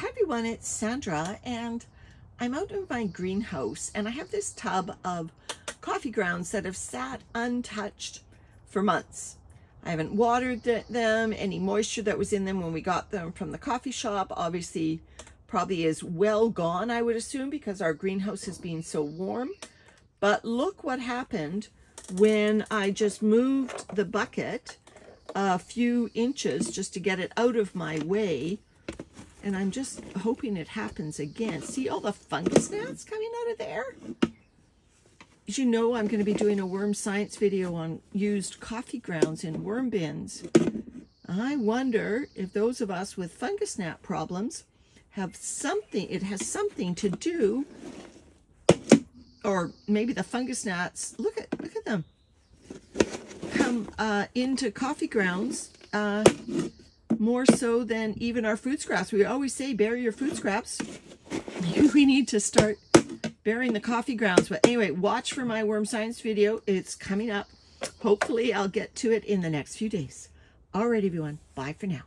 Hi everyone, it's Sandra, and I'm out in my greenhouse and I have this tub of coffee grounds that have sat untouched for months. I haven't watered them. Any moisture that was in them when we got them from the coffee shop obviously probably is well gone, I would assume, because our greenhouse has been so warm. But look what happened when I just moved the bucket a few inches just to get it out of my way. And I'm just hoping it happens again. See all the fungus gnats coming out of there? As you know, I'm going to be doing a worm science video on used coffee grounds in worm bins. I wonder if those of us with fungus gnat problems have something, it has something to do, or maybe the fungus gnats, look at them, come into coffee grounds more so than even our food scraps. We always say bury your food scraps. Maybe we need to start burying the coffee grounds. But anyway, watch for my worm science video. It's coming up. Hopefully I'll get to it in the next few days. All right, everyone. Bye for now.